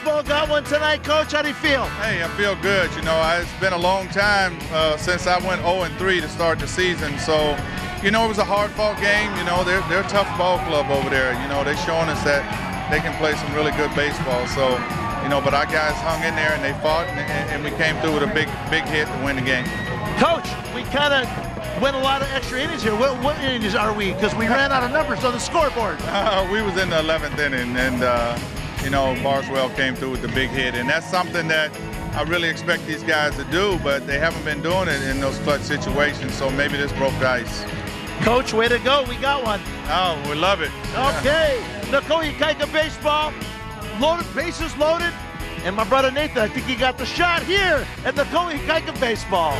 baseball got one tonight, Coach. How do you feel? Hey, I feel good. You know, it's been a long time since I went 0-3 to start the season. So, you know, it was a hard-fought game. You know, they're a tough ball club over there. You know, they're showing us that they can play some really good baseball. So, you know, but our guys hung in there and they fought, and we came through with a big hit to win the game. Coach, we kind of went a lot of extra innings here. What innings are we? Because we ran out of numbers on the scoreboard. We was in the 11th inning, and you know, Marswell came through with the big hit, and that's something that I really expect these guys to do, but they haven't been doing it in those clutch situations, so maybe this broke the ice. Coach, way to go. We got one. Oh, we love it. Okay. Na Koa Ikaika Baseball. Loaded, bases loaded. And my brother Nathan, I think he got the shot here at Na Koa Ikaika Baseball.